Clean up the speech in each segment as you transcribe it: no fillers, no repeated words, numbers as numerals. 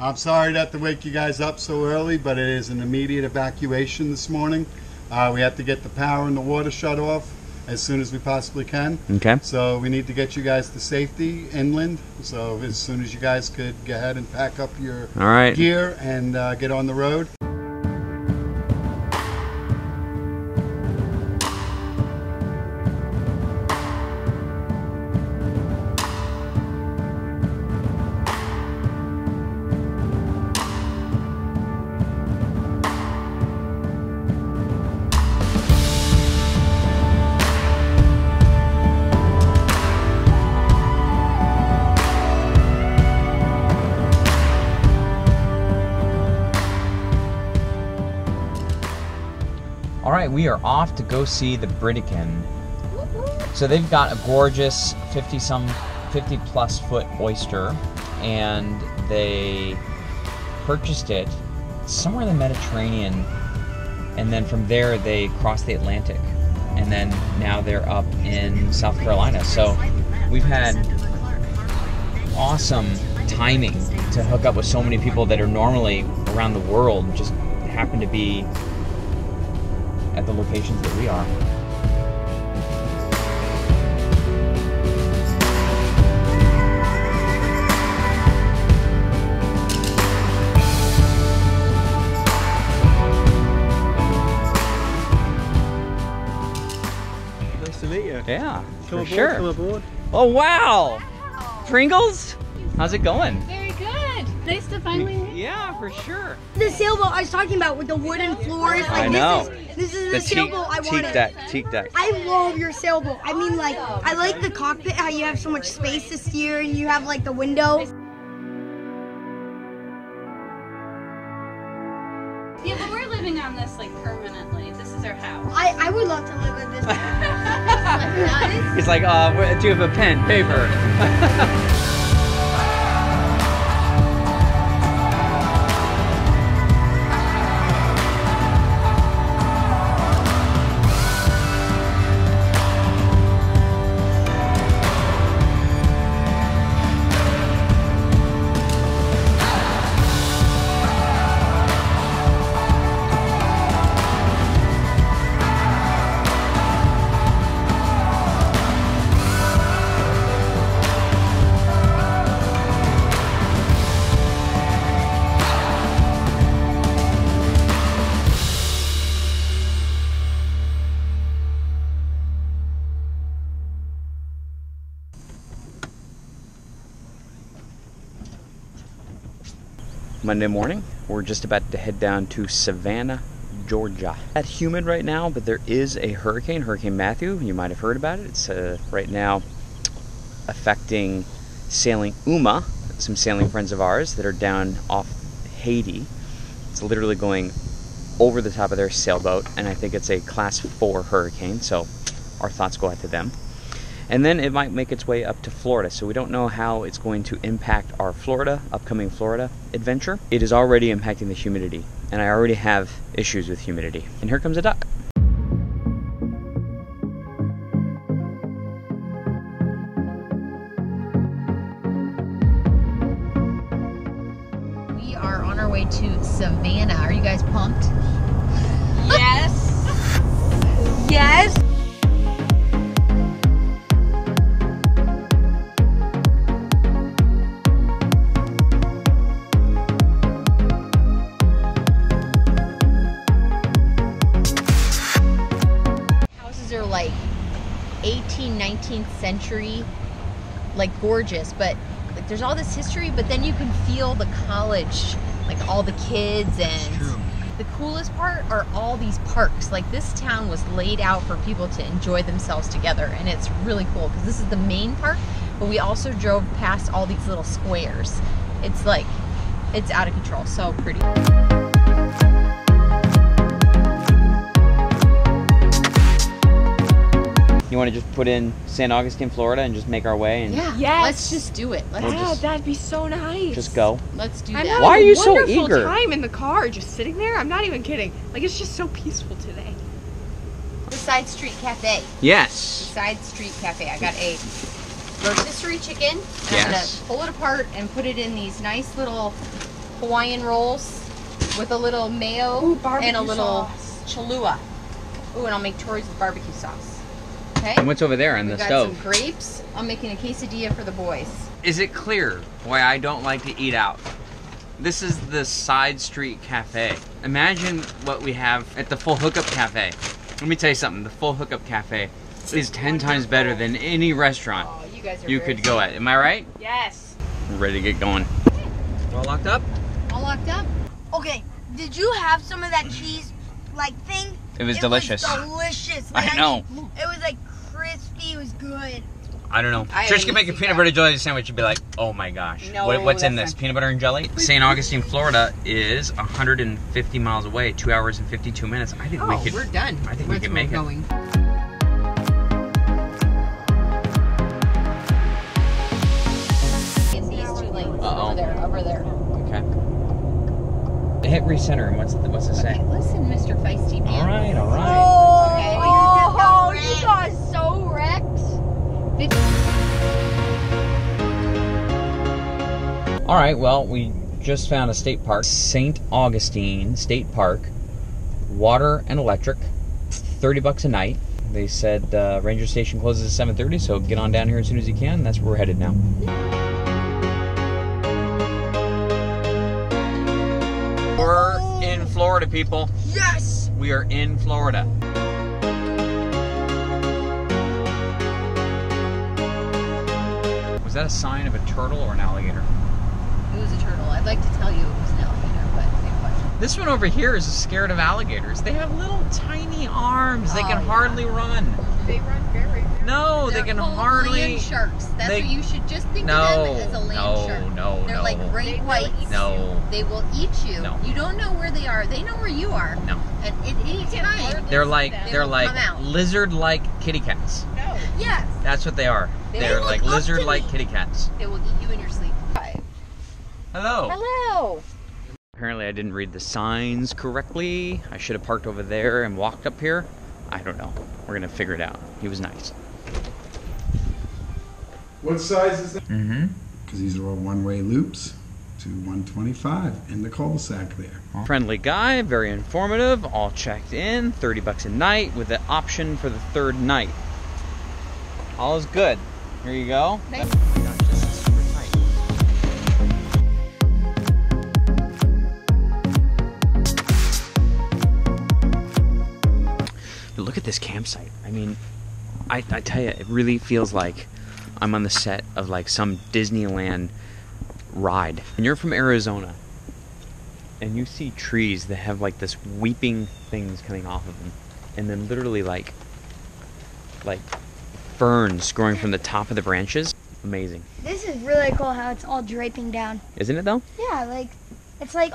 I'm sorry to have to wake you guys up so early, but it is an immediate evacuation this morning. We have to get the power and the water shut off as soon as we possibly can. Okay. So we need to get you guys to safety inland. So as soon as you guys could go ahead and pack up your gear and get on the road. Alright, we are off to go see the Britican. So they've got a gorgeous 50 plus foot oyster, and they purchased it somewhere in the Mediterranean, and then from there they crossed the Atlantic, and then now they're up in South Carolina. So we've had awesome timing to hook up with so many people that are normally around the world, just happen to be at the locations that we are. Nice to meet you. Yeah, come aboard, sure. Come aboard. Oh wow! Wow. Pringles? How's it going? Very good. Nice to finally meet you. Yeah, for sure. The sailboat I was talking about with the wooden floors. Like, I know. This is the sailboat I wanted. Teak deck. I love your sailboat. I mean, like, I like the cockpit, how you have so much space to steer, and you have, like, the window. Yeah, but we're living on this, like, permanently. This is our house. I would love to live in this house. He's like, do you have a pen, paper? Monday morning, we're just about to head down to Savannah, Georgia. It's humid right now, but there is a hurricane, Hurricane Matthew. You might have heard about it. It's right now affecting Sailing Uma, some sailing friends of ours that are down off Haiti. It's literally going over the top of their sailboat, and I think it's a class 4 hurricane, so our thoughts go out to them. And then it might make its way up to Florida. So we don't know how it's going to impact our upcoming Florida adventure. It is already impacting the humidity, and I already have issues with humidity. And here comes a duck. We are on our way to Savannah. Are you guys pumped? Yes. Yes. Like 18th, 19th century, like gorgeous, but like there's all this history, but then you can feel the college, like all the kids, and the coolest part are all these parks. Like this town was laid out for people to enjoy themselves together, and it's really cool because this is the main park, but we also drove past all these little squares. It's like, it's out of control, so pretty. You want to just put in St. Augustine, Florida, and just make our way? And yeah, yes. Let's just do it. That'd be so nice. Just go. Let's do that. Why are you so eager? I'm having a wonderful time in the car, just sitting there. I'm not even kidding. Like, it's just so peaceful today. The Side Street Cafe. Yes. The Side Street Cafe. I got a rotisserie chicken. And I'm going to pull it apart and put it in these nice little Hawaiian rolls with a little mayo and a little Cholula. Ooh, and I'll make chorizo with barbecue sauce. Okay. And what's over there on the stove? Some grapes. I'm making a quesadilla for the boys. Is it clear why I don't like to eat out? This is the side street cafe. Imagine what we have at the Full Hookup Cafe. Let me tell you something. The Full Hookup Cafe is 10 times better than any restaurant you could go at. Am I right? Yes. We're ready to get going. All locked up? All locked up. Okay. Did you have some of that cheese thing? It was delicious. Delicious. Like, I know. It was like crispy. It was good. I don't know. Trish could make a peanut butter jelly sandwich and be like, oh my gosh. No, what's in this? Peanut butter and jelly? St. Augustine, Florida is 150 miles away, 2 hours and 52 minutes. I think we could. We're done. I think we can make it. Hit recenter, and what's it say? Okay, listen, Mr. Feisty Man. All right. Oh, okay, you got so wrecked. All right, well, we just found a state park, St. Augustine State Park, water and electric, $30 a night. They said Ranger Station closes at 7:30, so get on down here as soon as you can. That's where we're headed now. We're in Florida, people. Yes! We are in Florida. Was that a sign of a turtle or an alligator? It was a turtle. I'd like to tell you it was an alligator, but same question. This one over here is scared of alligators. They have little tiny arms. They can hardly run. They run very, very. No, they can hardly. Land sharks. That's what you should just think of them as a land shark. No, they're like great whites. No. They will eat you. No. You don't know where they are. They know where you are. No. And at any time, they're like lizard-like kitty cats. No. Yes. That's what they are. They're like lizard-like kitty cats. They will eat you in your sleep. Hi. Hello. Hello. Apparently, I didn't read the signs correctly. I should have parked over there and walked up here. I don't know. We're gonna figure it out. He was nice. What size is that? Mm-hmm. Because these are all one-way loops to 125 in the cul-de-sac there. Friendly guy, very informative, all checked in, $30 a night with the option for the third night. All is good. Here you go. Thanks. Look at this campsite. I mean, I tell you, it really feels like I'm on the set of like some Disneyland ride. And you're from Arizona, and you see trees that have like this weeping things coming off of them, and then literally like ferns growing from the top of the branches. Amazing. This is really cool how it's all draping down. Isn't it though? Yeah, like. It's like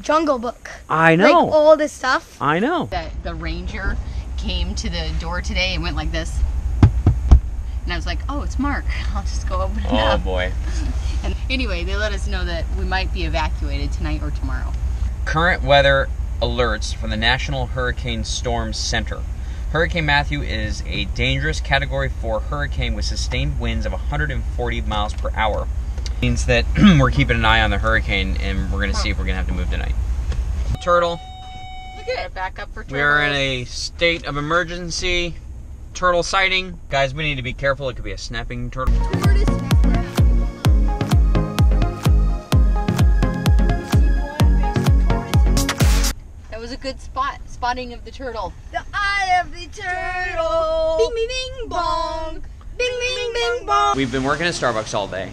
Jungle Book. I know. Like all this stuff. I know. The ranger came to the door today and went like this. And I was like, oh, it's Mark. I'll just go open it up. Oh, boy. And anyway, they let us know that we might be evacuated tonight or tomorrow. Current weather alerts from the National Hurricane Storm Center. Hurricane Matthew is a dangerous Category 4 hurricane with sustained winds of 140 miles per hour. Means that we're keeping an eye on the hurricane, and we're going to see if we're going to have to move tonight. Turtle. Look at it. Back up for turtle. We're in a state of emergency. Turtle sighting. Guys, we need to be careful. It could be a snapping turtle. That was a good spot. Spotting of the turtle. The eye of the turtle. Bing, bing, bing, bong. Bing, bing, bing, bong. We've been working at Starbucks all day.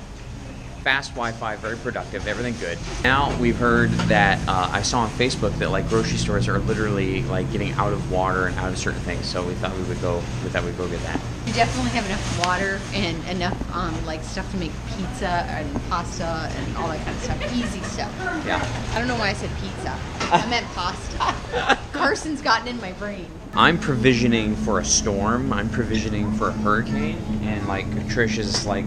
Fast Wi-Fi, very productive, everything good. Now we've heard that I saw on Facebook that like grocery stores are literally like getting out of water and out of certain things. So we thought we would go. We thought we'd go get that. You definitely have enough water and enough like stuff to make pizza and pasta and all that kind of stuff. Easy stuff. Yeah. I don't know why I said pizza. I meant pasta. Carson's gotten in my brain. I'm provisioning for a storm. I'm provisioning for a hurricane, and like Trish is like.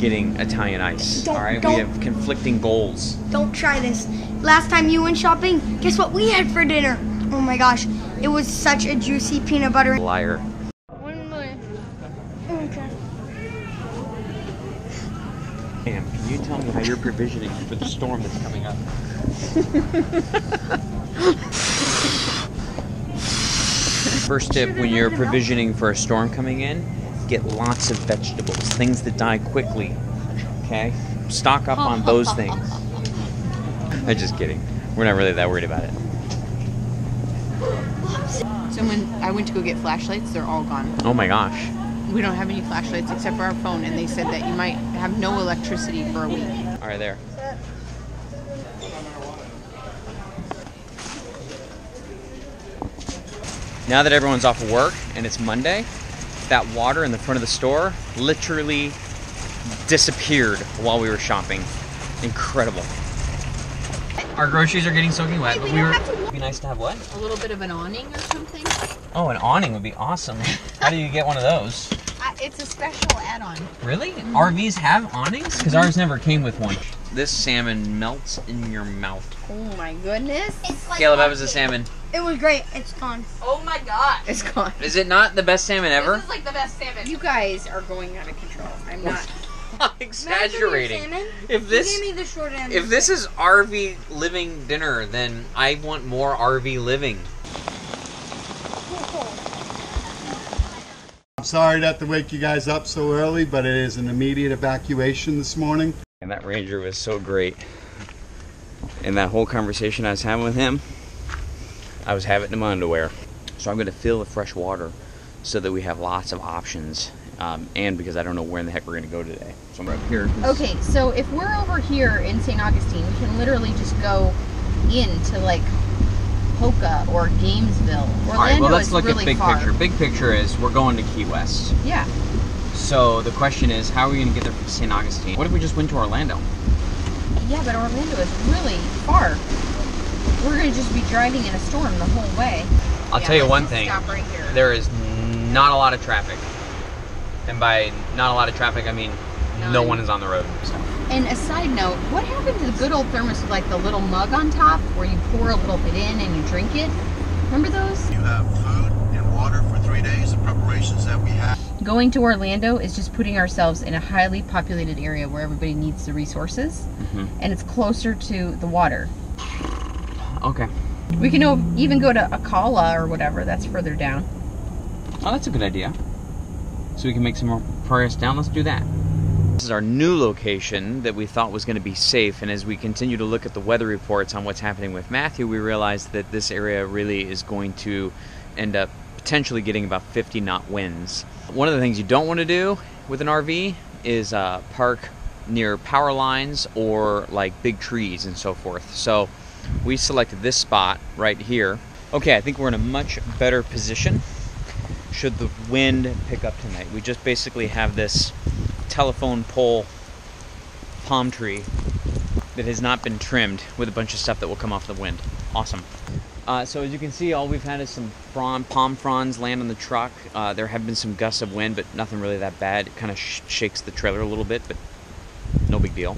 Getting Italian ice. All right, we have conflicting goals. Don't try this. Last time you went shopping, guess what we had for dinner? Oh my gosh, it was such a juicy peanut butter. Liar. One more. Okay. Damn, can you tell me how you're provisioning for the storm that's coming up? First tip when you're provisioning for a storm coming in, get lots of vegetables, things that die quickly, okay? Stock up on those things. I'm just kidding. We're not really that worried about it. So when I went to go get flashlights, they're all gone. Oh my gosh. We don't have any flashlights except for our phone, and they said that you might have no electricity for a week. All right, there. Now that everyone's off of work and it's Monday, that water in the front of the store literally disappeared while we were shopping. Incredible. Our groceries are getting soaking wet. Hey, but it'd be nice to have what? A little bit of an awning or something. Oh, an awning would be awesome. How do you get one of those? It's a special add-on. Really? Mm-hmm. RVs have awnings? Because ours never came with one. This salmon melts in your mouth. Oh my goodness. Like Caleb, how was the salmon? It was great. It's gone. Oh my god. It's gone. Is it not the best salmon ever? This is like the best salmon. You guys are going out of control. I'm not. I'm exaggerating. If this is RV living dinner, then I want more RV living. I'm sorry to have to wake you guys up so early, but it is an immediate evacuation this morning. And that ranger was so great. And that whole conversation I was having with him, I was having it in my underwear. So I'm going to fill with fresh water so that we have lots of options. And because I don't know where in the heck we're going to go today. So I'm right here. Okay, so if we're over here in St. Augustine, we can literally just go into like Hoka or Gainesville. Orlando. All right, well, let's look really at big far. Picture. Big picture is we're going to Key West. Yeah. So the question is, how are we going to get there from St. Augustine? What if we just went to Orlando? Yeah, but Orlando is really far. We're going to just be driving in a storm the whole way. I'll tell you one thing. Stop right here. There is not a lot of traffic. And by not a lot of traffic, I mean no one is on the road. So. And a side note, what happened to the good old thermos with like the little mug on top where you pour a little bit in and you drink it? Remember those? You have food and water for 3 days, the preparations that we have. Going to Orlando is just putting ourselves in a highly populated area where everybody needs the resources, and it's closer to the water. Okay. We can even go to Ocala or whatever, that's further down. Oh, that's a good idea. So we can make some more progress down. Let's do that. This is our new location that we thought was going to be safe, and as we continue to look at the weather reports on what's happening with Matthew, we realized that this area really is going to end up potentially getting about 50-knot winds. One of the things you don't want to do with an RV is park near power lines or like big trees and so forth. So we selected this spot right here. Okay, I think we're in a much better position should the wind pick up tonight. We just basically have this telephone pole palm tree that has not been trimmed with a bunch of stuff that will come off the wind. Awesome. So as you can see, all we've had is some palm fronds land on the truck. There have been some gusts of wind, but nothing really that bad. It kind of shakes the trailer a little bit, but no big deal.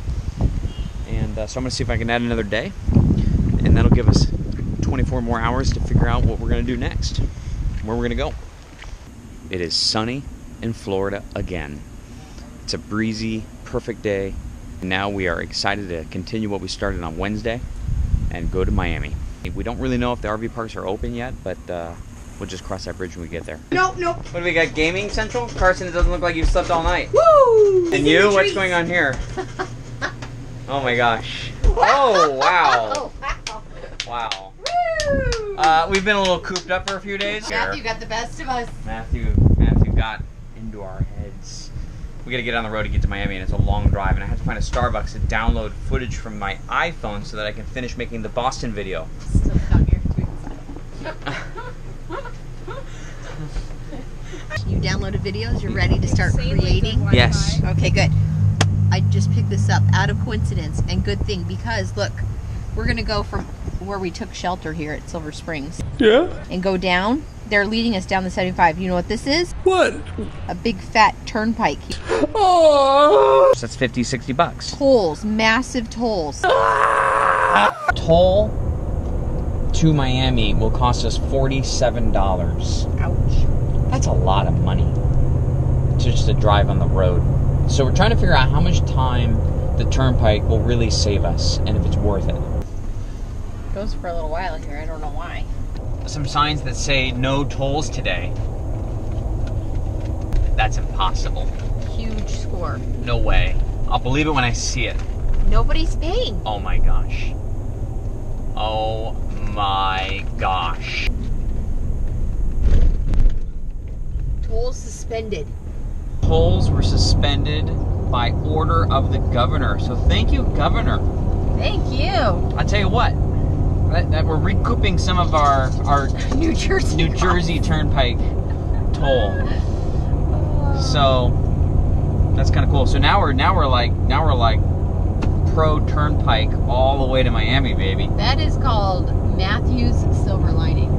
And so I'm gonna see if I can add another day, and that'll give us 24 more hours to figure out what we're gonna do next, where we're gonna go. It is sunny in Florida again. It's a breezy, perfect day. Now we are excited to continue what we started on Wednesday and go to Miami. We don't really know if the RV parks are open yet, but we'll just cross that bridge when we get there. Nope. What do we got, Gaming Central? Carson, it doesn't look like you've slept all night. Woo! And you, what's going on here? Oh my gosh. Oh, wow. Wow. We've been a little cooped up for a few days. Matthew got the best of us. Matthew got into our heads. We gotta get on the road to get to Miami, and it's a long drive, and I have to find a Starbucks to download footage from my iPhone so that I can finish making the Boston video. Still down here. You downloaded videos? You're ready to start creating? Yes. Okay, good. I just picked this up out of coincidence, and good thing, because look, we're gonna go from where we took shelter here at Silver Springs. Yeah. And go down. They're leading us down the 75. You know what this is? What? A big fat turnpike. Oh. That's 50, 60 bucks. Tolls, massive tolls. Ah. Toll to Miami will cost us $47. Ouch. That's a lot of money to just a drive on the road. So we're trying to figure out how much time the turnpike will really save us and if it's worth it. goes for a little while here. I don't know why. Some signs that say no tolls today. That's impossible. Huge score. No way. I'll believe it when I see it. Nobody's paying. Oh my gosh. Oh my gosh. Tolls suspended. Tolls were suspended by order of the governor. So thank you, governor. Thank you. I'll tell you what. That we're recouping some of our New Jersey Turnpike toll. So that's kind of cool. So now we're like pro Turnpike all the way to Miami, baby. That is called Matthew's Silver Lining.